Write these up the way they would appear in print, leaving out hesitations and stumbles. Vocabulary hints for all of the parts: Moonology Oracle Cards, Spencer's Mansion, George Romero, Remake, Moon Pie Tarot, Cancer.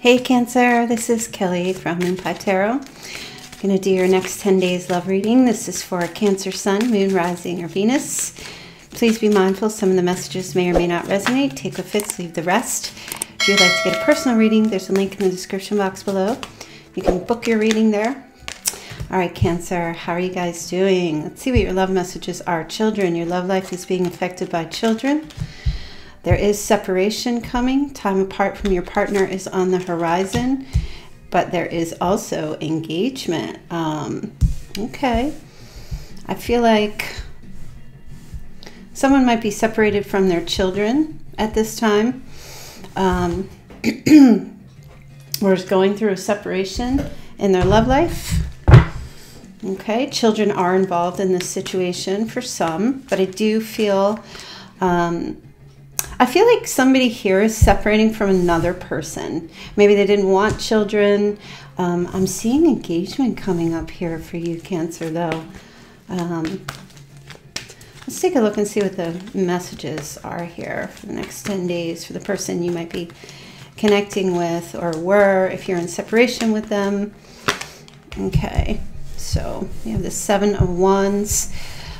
Hey Cancer, this is Kelly from Moon Pie Tarot. I'm going to do your next 10 days love reading. This is for Cancer Sun, Moon, Rising, or Venus. Please be mindful, some of the messages may or may not resonate. Take what fits, leave the rest. If you'd like to get a personal reading, there's a link in the description box below. You can book your reading there. All right, Cancer, how are you guys doing? Let's see what your love messages are. Children, your love life is being affected by children. There is separation coming. Time apart from your partner is on the horizon, but there is also engagement. Okay. I feel like someone might be separated from their children at this time, or is going through a separation in their love life. Okay. Children are involved in this situation for some, but I do feel, I feel like somebody here is separating from another person. Maybe they didn't want children. I'm seeing engagement coming up here for you, Cancer, though. Let's take a look and see what the messages are here for the next 10 days for the person you might be connecting with or were, if you're in separation with them. Okay, so we have the Seven of Wands.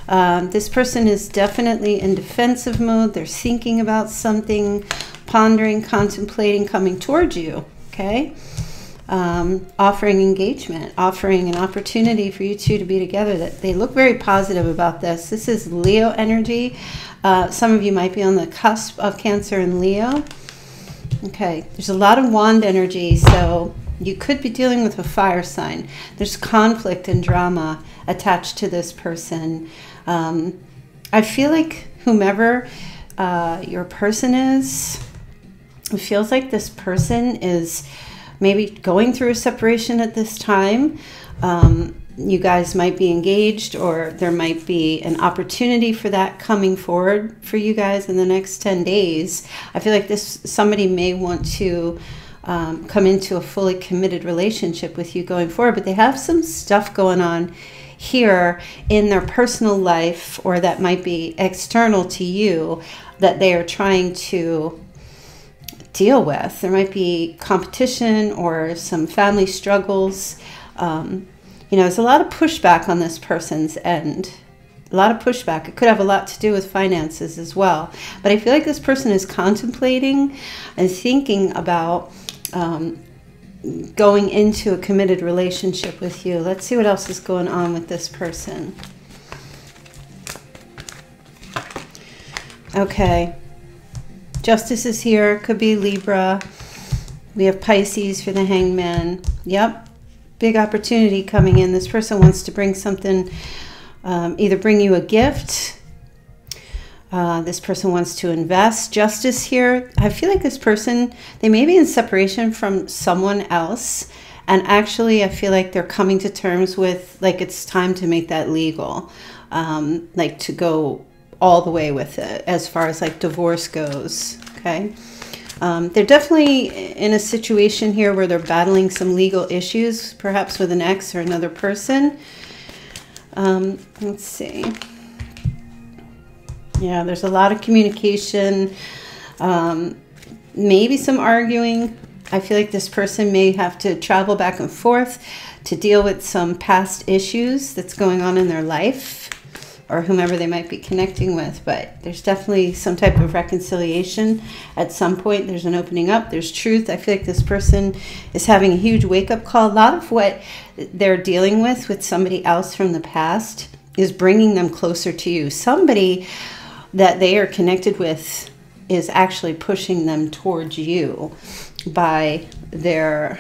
This person is definitely in defensive mode. They're thinking about something, pondering, contemplating, coming towards you, okay? Offering engagement, offering an opportunity for you two to be together. That they look very positive about this. This is Leo energy. Some of you might be on the cusp of Cancer and Leo. Okay, there's a lot of wand energy, so you could be dealing with a fire sign. There's conflict and drama attached to this person. I feel like whomever your person is, it feels like this person is maybe going through a separation at this time. You guys might be engaged, or there might be an opportunity for that coming forward for you guys in the next 10 days. I feel like this, somebody may want to come into a fully committed relationship with you going forward, but they have some stuff going on here in their personal life, or that might be external to you, that they are trying to deal with. There might be competition or some family struggles. You know, there's a lot of pushback on this person's end. A lot of pushback. It could have a lot to do with finances as well. But I feel like this person is contemplating and thinking about going into a committed relationship with you. Let's see what else is going on with this person. Okay. Justice is here. Could be Libra. We have Pisces for the hangman. Yep. Big opportunity coming in. This person wants to bring something, either bring you a gift. This person wants to invest. Justice here. I feel like this person, they may be in separation from someone else. And actually, I feel like they're coming to terms with, like, it's time to make that legal. Like, to go all the way with it as far as, like, divorce goes. Okay. They're definitely in a situation here where they're battling some legal issues, perhaps with an ex or another person. Let's see. Yeah, there's a lot of communication, maybe some arguing. I feel like this person may have to travel back and forth to deal with some past issues that's going on in their life, or whomever they might be connecting with. But there's definitely some type of reconciliation at some point. There's an opening up. There's truth. I feel like this person is having a huge wake-up call. A lot of what they're dealing with somebody else from the past is bringing them closer to you. Somebody that they are connected with is actually pushing them towards you by their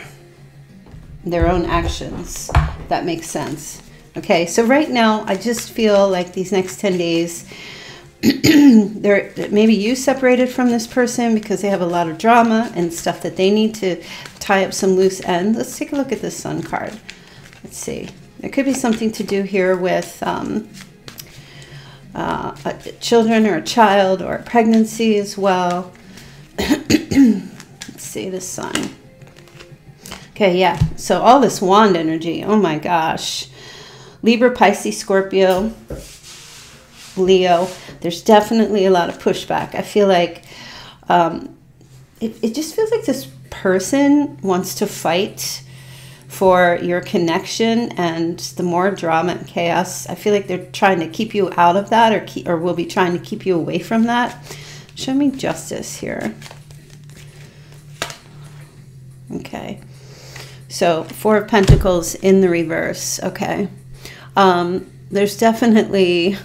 own actions. That makes sense. Okay, so right now, I just feel like these next 10 days, maybe you separated from this person because they have a lot of drama and stuff that they need to tie up some loose ends. Let's take a look at this Sun card. Let's see. There could be something to do here with children or a child or a pregnancy as well. Let's see the Sun. Okay, yeah. So all this wand energy. Oh my gosh. Libra, Pisces, Scorpio, Leo. There's definitely a lot of pushback. I feel like it just feels like this person wants to fight for your connection, and the more drama and chaos, I feel like they're trying to keep you out of that, or will be trying to keep you away from that. Show me justice here. Okay, so Four of Pentacles in the reverse. Okay, there's definitely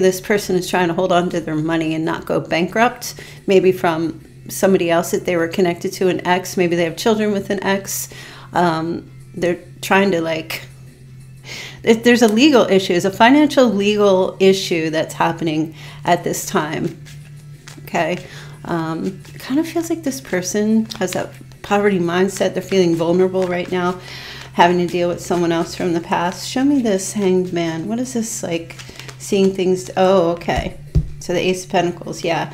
this person is trying to hold on to their money and not go bankrupt, maybe from somebody else that they were connected to, an ex. Maybe they have children with an ex. They're trying to, like, there's a legal issue, there's a financial legal issue that's happening at this time. Okay, it kind of feels like this person has that poverty mindset. They're feeling vulnerable right now, having to deal with someone else from the past. Show me this Hanged Man. What is this, like, seeing things? Oh, okay, so the Ace of Pentacles. Yeah,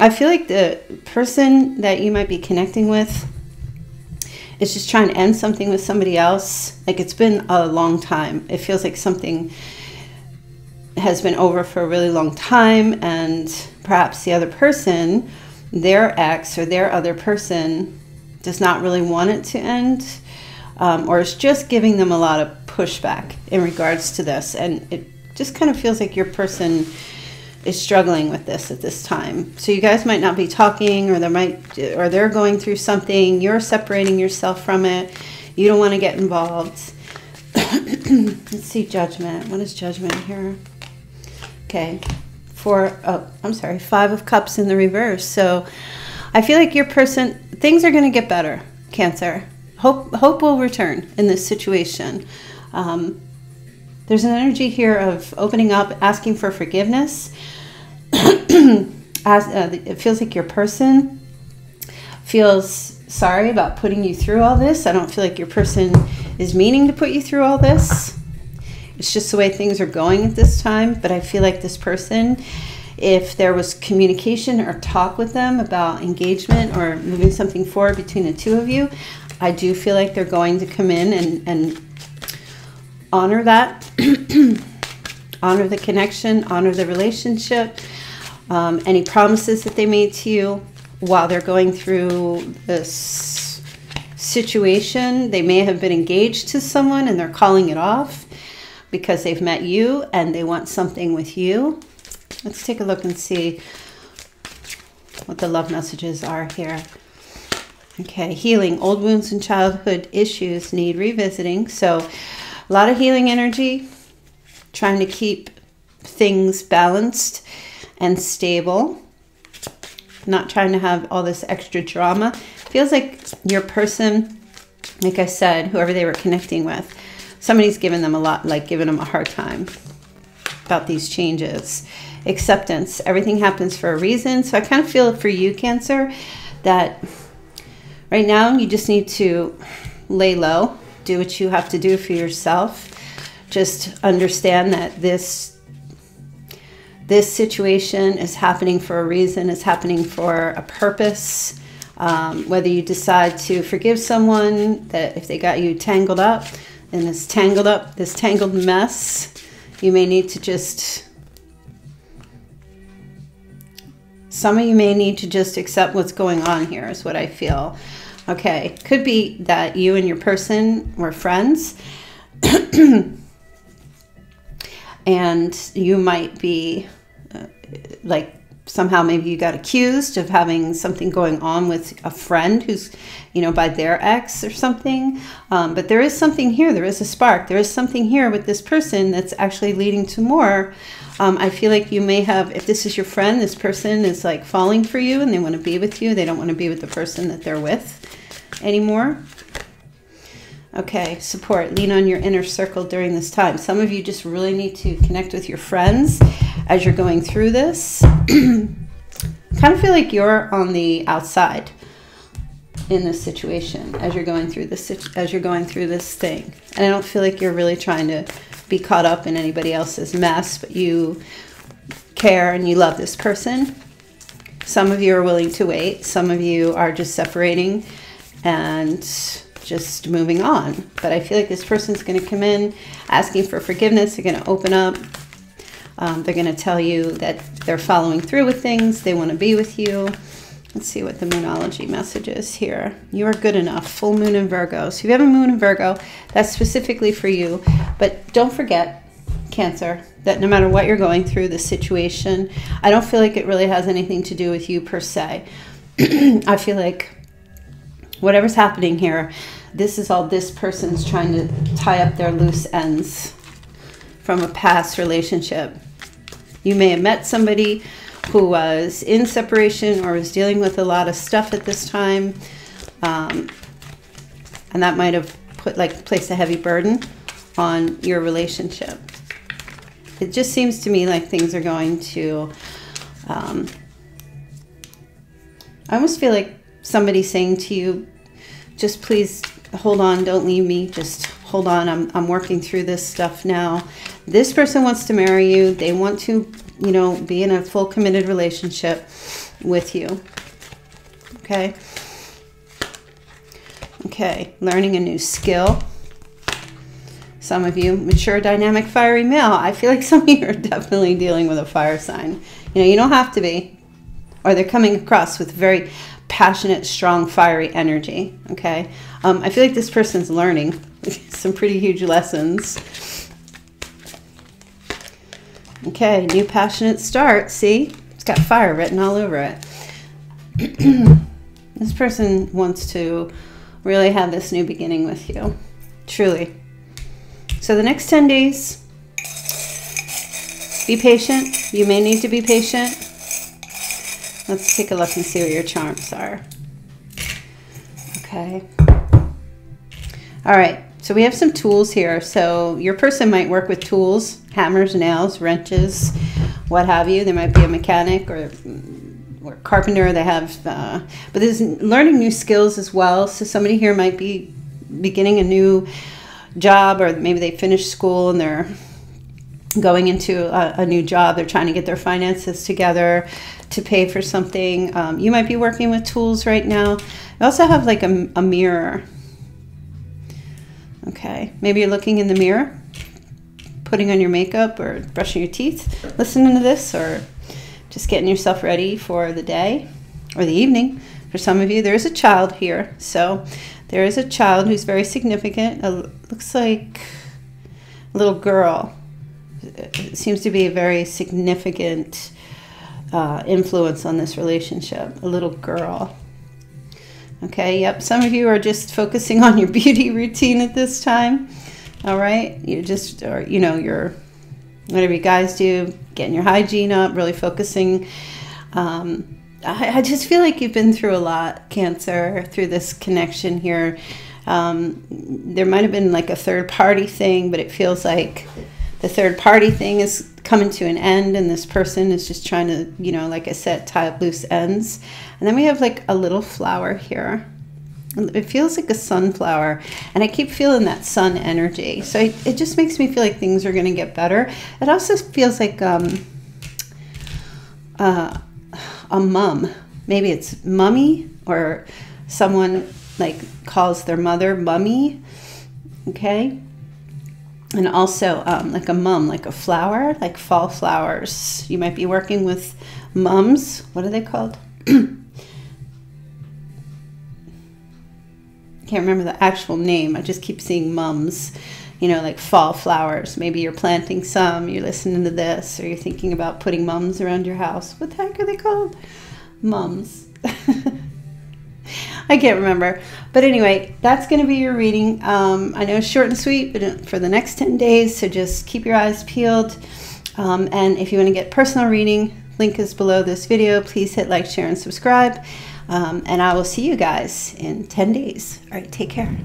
I feel like the person that you might be connecting with is just trying to end something with somebody else. Like, it's been a long time. It feels like something has been over for a really long time, and perhaps the other person, their ex or their other person, does not really want it to end, or is just giving them a lot of pushback in regards to this. And it just kind of feels like your person is struggling with this at this time. So you guys might not be talking, or they're going through something, you're separating yourself from it, you don't want to get involved. Let's see Judgment. What is Judgment here? Okay, Five of Cups in the reverse. So I feel like your person, things are going to get better, Cancer. Hope will return in this situation. There's an energy here of opening up, asking for forgiveness. It feels like your person feels sorry about putting you through all this. I don't feel like your person is meaning to put you through all this. It's just the way things are going at this time. But I feel like this person, if there was communication or talk with them about engagement or moving something forward between the two of you, I do feel like they're going to come in and honor that, honor the connection, honor the relationship, any promises that they made to you while they're going through this situation. They may have been engaged to someone and they're calling it off because they've met you and they want something with you. Let's take a look and see what the love messages are here. Okay, healing. Old wounds and childhood issues need revisiting. So a lot of healing energy, trying to keep things balanced and stable, not trying to have all this extra drama. Feels like your person, like I said, whoever they were connecting with, somebody's given them a lot, like giving them a hard time about these changes. Acceptance. Everything happens for a reason. So I kind of feel for you, Cancer, that right now you just need to lay low. Do what you have to do for yourself. Just understand that this situation is happening for a reason. It's happening for a purpose. Whether you decide to forgive someone, that if they got you tangled up in this tangled mess, you may need to just, some of you may need to just accept what's going on here, is what I feel. Okay, could be that you and your person were friends and you might be like, somehow maybe you got accused of having something going on with a friend who's, you know, by their ex or something. But there is something here. There is a spark. There is something here with this person that's actually leading to more. I feel like you may have, if this is your friend, this person is like falling for you and they want to be with you. They don't want to be with the person that they're with anymore. Okay, support. Lean on your inner circle during this time. Some of you just really need to connect with your friends as you're going through this. Kind of feel like you're on the outside in this situation as you're going through this thing. And I don't feel like you're really trying to be caught up in anybody else's mess, but you care and you love this person. Some of you are willing to wait. Some of you are just separating and just moving on. But I feel like this person's going to come in asking for forgiveness. They're going to open up. They're going to tell you that they're following through with things. They want to be with you. Let's see what the Moonology message is here. You are good enough. Full moon in Virgo. So if you have a moon in Virgo, that's specifically for you. But don't forget, Cancer, that no matter what you're going through, the situation, I don't feel like it really has anything to do with you per se. I feel like whatever's happening here, this is all this person's trying to tie up their loose ends from a past relationship. You may have met somebody who was in separation or was dealing with a lot of stuff at this time. And that might have placed a heavy burden on your relationship. It just seems to me like things are going to, I almost feel like somebody saying to you, just please hold on, don't leave me, just hold on, I'm working through this stuff now. This person wants to marry you. They want to, you know, be in a full committed relationship with you. Okay. Okay. Learning a new skill. Some of you, mature, dynamic, fiery male. I feel like some of you are definitely dealing with a fire sign. You know, you don't have to be, or they're coming across with very passionate, strong, fiery energy. Okay. I feel like this person's learning some pretty huge lessons. Okay, new passionate start. See, it's got fire written all over it. This person wants to really have this new beginning with you, truly. So the next 10 days, be patient. You may need to be patient. Let's take a look and see what your charms are. Okay. All right. So we have some tools here. So your person might work with tools, hammers, nails, wrenches, what have you. They might be a mechanic or carpenter. They have, but there's learning new skills as well. So somebody here might be beginning a new job, or maybe they finished school and they're going into a new job. They're trying to get their finances together to pay for something. You might be working with tools right now. I also have like a mirror. Okay, maybe you're looking in the mirror, putting on your makeup or brushing your teeth, listening to this, or just getting yourself ready for the day or the evening. For some of you, there is a child here. So there is a child who's very significant. It looks like a little girl. It seems to be a very significant influence on this relationship, a little girl. Okay, yep, some of you are just focusing on your beauty routine at this time. All right, you just, or, you know, your, whatever you guys do, getting your hygiene up, really focusing. I just feel like you've been through a lot, Cancer, through this connection here. There might have been like a third party thing, but it feels like the third party thing is coming to an end, and this person is just trying to, you know, like I said, tie up loose ends. And then we have like a little flower here. It feels like a sunflower, and I keep feeling that sun energy. So it just makes me feel like things are going to get better. It also feels like a mum. Maybe it's mummy, or someone like calls their mother mummy. Okay. And also like a mum, like a flower, like fall flowers. You might be working with mums. What are they called? Can't remember the actual name. I just keep seeing mums, you know, like fall flowers. Maybe you're planting some, you're listening to this, or you're thinking about putting mums around your house. What the heck are they called? Mums. I can't remember. But anyway, that's going to be your reading. I know it's short and sweet, but for the next 10 days, so just keep your eyes peeled. And if you want to get personal reading, link is below this video. Please hit like, share, and subscribe. And I will see you guys in 10 days. All right, take care.